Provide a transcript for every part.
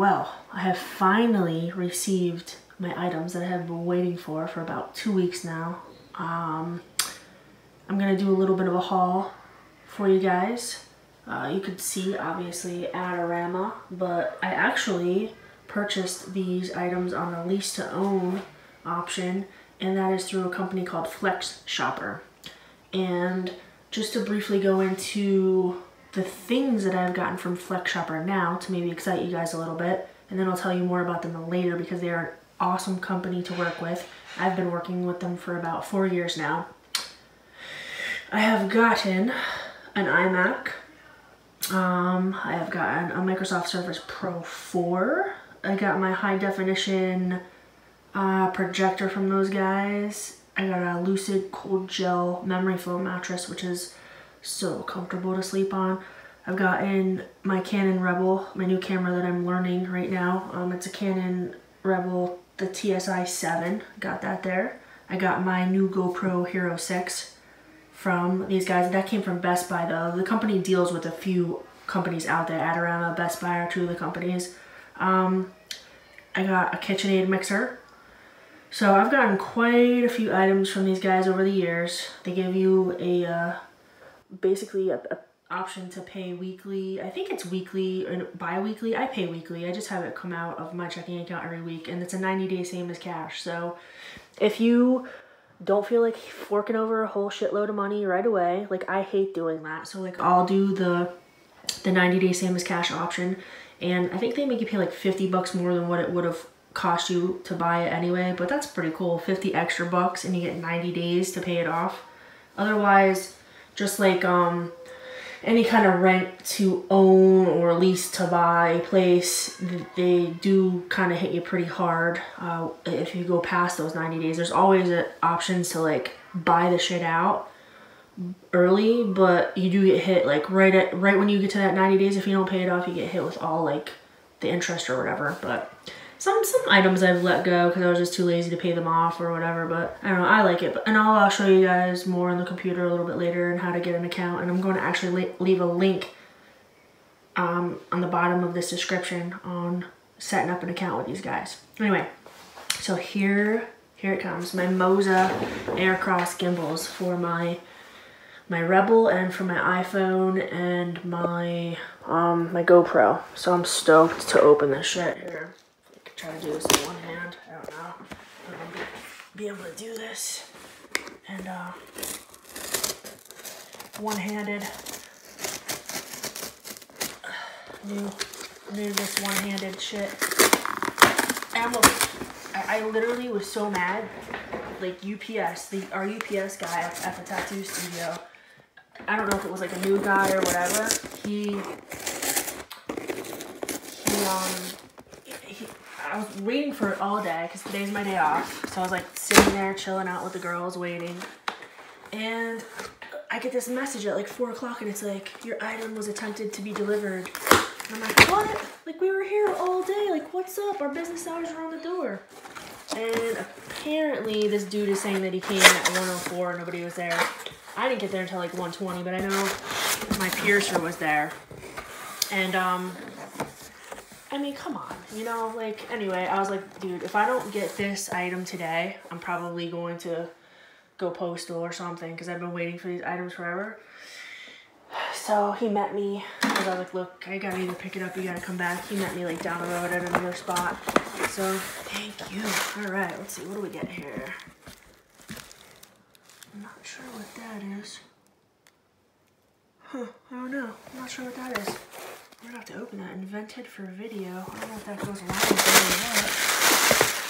Well, I have finally received my items that I have been waiting for about 2 weeks now. I'm gonna do a little bit of a haul for you guys. You could see obviously Adorama, but I actually purchased these items on a lease to own option, and that is through a company called FlexShopper. And just to briefly go into the things that I've gotten from FlexShopper now to maybe excite you guys a little bit, and then I'll tell you more about them later because they are an awesome company to work with. I've been working with them for about 4 years now. I have gotten an iMac. I have gotten a Microsoft Surface Pro 4. I got my high definition projector from those guys. I got a Lucid cold gel memory foam mattress, which is so comfortable to sleep on. I've gotten my Canon Rebel, my new camera that I'm learning right now. It's a Canon Rebel, the T6i 7, got that there. I got my new GoPro Hero 6 from these guys. That came from Best Buy though. The company deals with a few companies out there. Adorama, Best Buy are two of the companies. I got a KitchenAid mixer. So I've gotten quite a few items from these guys over the years. They give you a basically an option to pay weekly. I think it's weekly or bi-weekly. I pay weekly. I just have it come out of my checking account every week, and it's a 90-day same as cash. So if you don't feel like forking over a whole shitload of money right away, like I hate doing that. So like I'll do the 90-day same as cash option, and I think they make you pay like 50 bucks more than what it would have cost you to buy it anyway, but that's pretty cool. 50 extra bucks and you get 90 days to pay it off. Otherwise, just like any kind of rent to own or lease to buy place, they do kind of hit you pretty hard if you go past those 90 days. There's always options to like buy the shit out early, but you do get hit like right when you get to that 90 days. If you don't pay it off, you get hit with all like the interest or whatever. But some items I've let go because I was just too lazy to pay them off or whatever, but I don't know, I like it. And I'll show you guys more on the computer a little bit later and how to get an account, and I'm going to actually leave a link on the bottom of this description on setting up an account with these guys. Anyway, so here it comes, my Moza Aircross gimbals for my Rebel and for my iPhone and my my GoPro. So I'm stoked to open this shit here. Try to do this in one hand. I don't know if I'm gonna be able to do this. And one-handed. Knew this one-handed shit. I literally was so mad. Like UPS, our UPS guy at the tattoo studio. I don't know if it was like a new guy or whatever. I was waiting for it all day because today's my day off. So I was like sitting there chilling out with the girls waiting. And I get this message at like 4 o'clock and it's like, your item was attempted to be delivered. And I'm like, what? Like we were here all day. Like what's up? Our business hours are on the door. And apparently this dude is saying that he came at 1:04 and nobody was there. I didn't get there until like 1:20, but I know my piercer was there. And I mean, come on, you know, like, anyway, I was like, dude, if I don't get this item today, I'm probably going to go postal or something because I've been waiting for these items forever. So he met me because I was like, look, I gotta either pick it up or you gotta come back. He met me like down the road at another spot. So thank you. All right, let's see, what do we get here? I'm not sure what that is. Huh, I don't know. I'm not sure what that is. I'm gonna have to open that. Invented for video. I don't know if that goes along with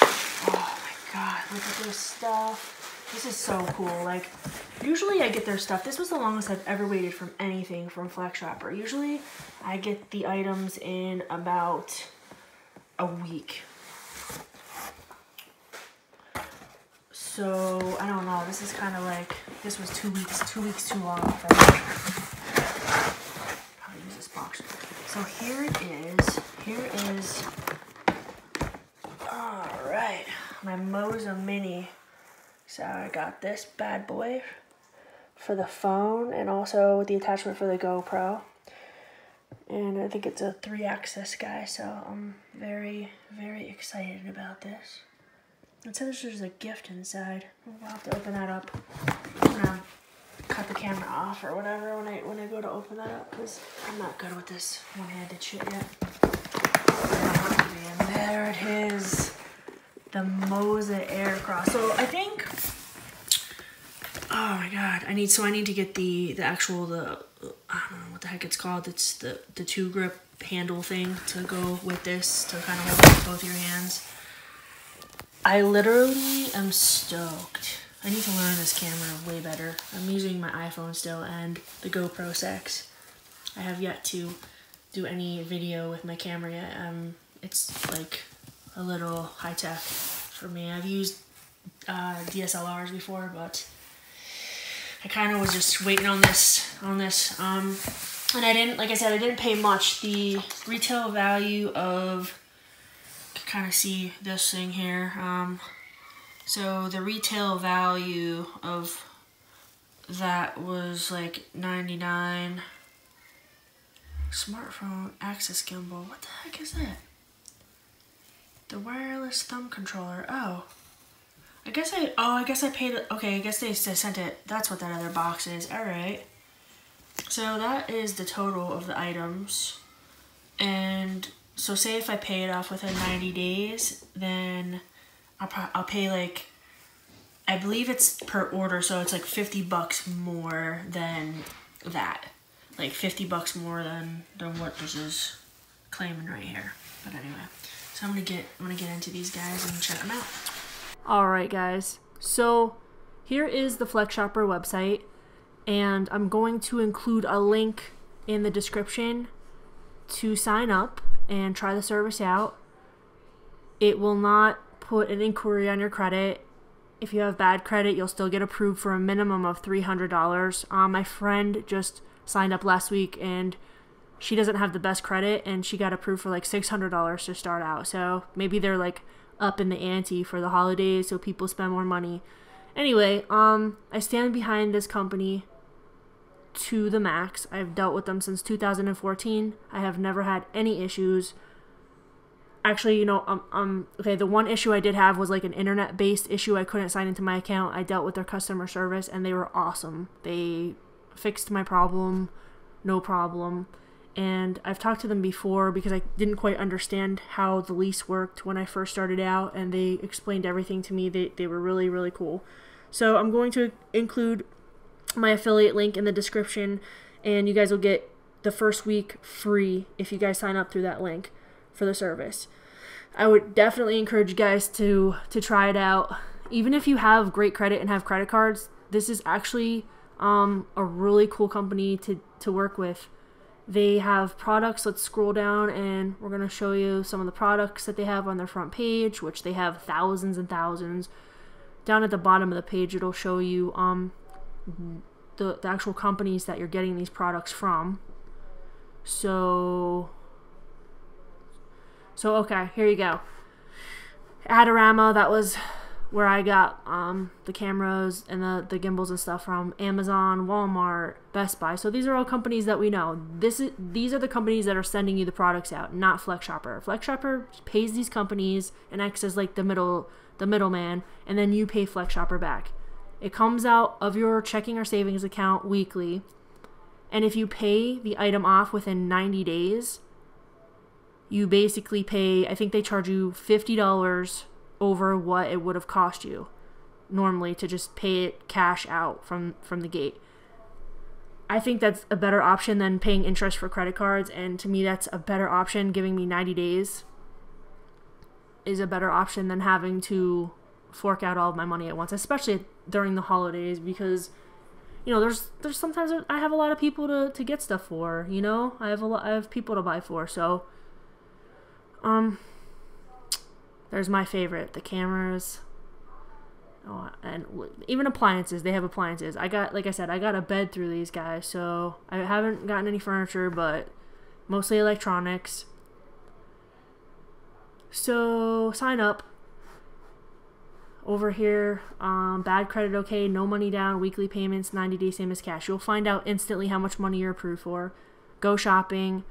it. Oh my god, look at this stuff. This is so cool. Like, usually I get their stuff. This was the longest I've ever waited from anything from FlexShopper. Usually I get the items in about a week. So, I don't know. This is kind of like, this was 2 weeks. 2 weeks too long for me. So here it is, all right, my Moza Mini. So I got this bad boy for the phone and also with the attachment for the GoPro. And I think it's a 3-axis guy, so I'm very, very excited about this. It says there's a gift inside. We'll have to open that up when I cut the camera off or whatever when I go to open that up, because I'm not good with this one-handed shit yet. And there it is. The Moza Aircross. So I think, oh my god, I need to get the actual I don't know what the heck it's called. It's the two grip handle thing to go with this to kind of hold it with both your hands. I literally am stoked. I need to learn this camera way better. I'm using my iPhone still and the GoPro 6. I have yet to do any video with my camera yet. It's like a little high tech for me. I've used DSLRs before, but I kind of was just waiting on this. And I didn't, like I said, I didn't pay much. The retail value of, you can kind of see this thing here. So the retail value of that was like $99. Smartphone access gimbal. What the heck is that? The wireless thumb controller. Oh, I guess I paid. Okay, I guess they sent it. That's what that other box is. All right. So that is the total of the items. And so say if I pay it off within 90 days, then I'll pay like, I believe it's per order. So it's like $50 more than that. Like $50 more than what this is claiming right here. But anyway. So I'm gonna get into these guys and check them out. All right, guys. So here is the FlexShopper website, and I'm going to include a link in the description to sign up and try the service out. It will not put an inquiry on your credit. If you have bad credit, you'll still get approved for a minimum of $300. My friend just signed up last week, and she doesn't have the best credit, and she got approved for like $600 to start out. So maybe they're like up in the ante for the holidays so people spend more money. Anyway, I stand behind this company to the max. I've dealt with them since 2014. I have never had any issues. Actually, you know, okay, the one issue I did have was like an internet-based issue. I couldn't sign into my account. I dealt with their customer service, and they were awesome. They fixed my problem, no problem. And I've talked to them before because I didn't quite understand how the lease worked when I first started out, and they explained everything to me. They were really, really cool. So I'm going to include my affiliate link in the description, and you guys will get the first week free if you guys sign up through that link for the service. I would definitely encourage you guys to try it out. Even if you have great credit and have credit cards, this is actually a really cool company to work with. They have products. Let's scroll down, and we're going to show you some of the products that they have on their front page, which they have thousands and thousands. Down at the bottom of the page, it'll show you the actual companies that you're getting these products from. So okay, here you go. Adorama, that was where I got the cameras and the gimbals and stuff from. Amazon, Walmart, Best Buy. So these are all companies that we know. These are the companies that are sending you the products out, not FlexShopper. FlexShopper pays these companies and acts as like the middleman, and then you pay FlexShopper back. It comes out of your checking or savings account weekly, and if you pay the item off within 90 days, you basically pay, I think they charge you $50 over what it would have cost you normally to just pay it cash out from the gate. I think that's a better option than paying interest for credit cards, and to me that's a better option. Giving me 90 days is a better option than having to fork out all of my money at once, especially during the holidays, because you know there's sometimes I have a lot of people to get stuff for, you know. I have people to buy for. So there's my favorite, the cameras, and even appliances. They have appliances. I got, like I said, I got a bed through these guys, so I haven't gotten any furniture, but mostly electronics. So sign up over here. Bad credit, okay, no money down, weekly payments, 90 days, same as cash. You'll find out instantly how much money you're approved for. Go shopping.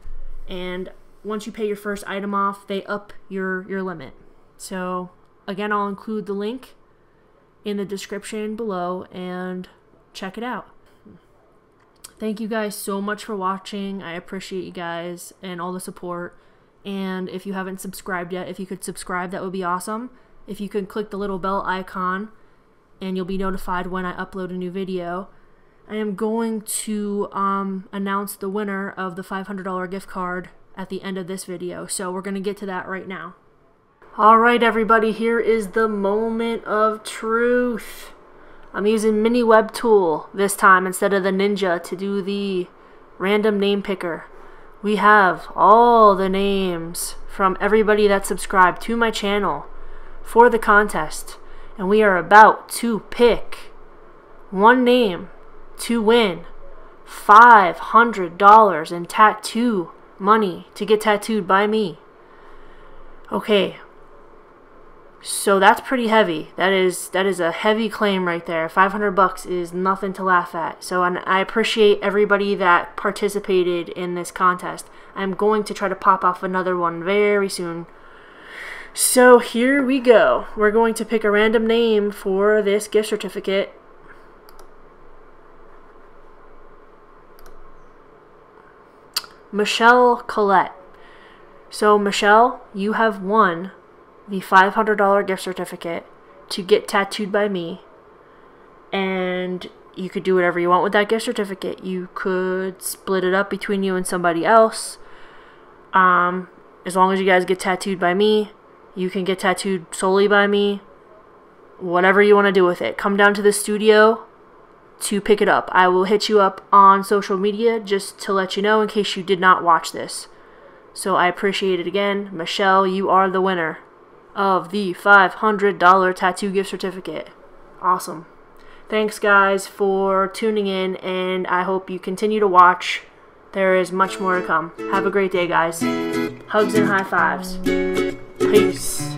and once you pay your first item off, they up your limit. So again, I'll include the link in the description below and check it out. Thank you guys so much for watching. I appreciate you guys and all the support. And if you haven't subscribed yet, if you could subscribe, that would be awesome. If you can click the little bell icon, and you'll be notified when I upload a new video. I am going to announce the winner of the $500 gift card at the end of this video, so we're going to get to that right now. Alright everybody, here is the moment of truth. I'm using Mini Web Tool this time instead of the Ninja to do the random name picker. We have all the names from everybody that subscribed to my channel for the contest, and we are about to pick one name to win $500 in tattoo money to get tattooed by me. Okay, so that's pretty heavy. That is a heavy claim right there. $500 is nothing to laugh at. So, and I appreciate everybody that participated in this contest. I'm going to try to pop off another one very soon. So here we go. We're going to pick a random name for this gift certificate. Michelle Collette. So Michelle, you have won the $500 gift certificate to get tattooed by me, and you could do whatever you want with that gift certificate. You could split it up between you and somebody else. As long as you guys get tattooed by me, you can get tattooed solely by me. Whatever you want to do with it, come down to the studio to pick it up. I will hit you up on social media just to let you know in case you did not watch this. So I appreciate it again. Michelle, you are the winner of the $500 tattoo gift certificate. Awesome. Thanks guys for tuning in, and I hope you continue to watch. There is much more to come. Have a great day guys. Hugs and high fives. Peace.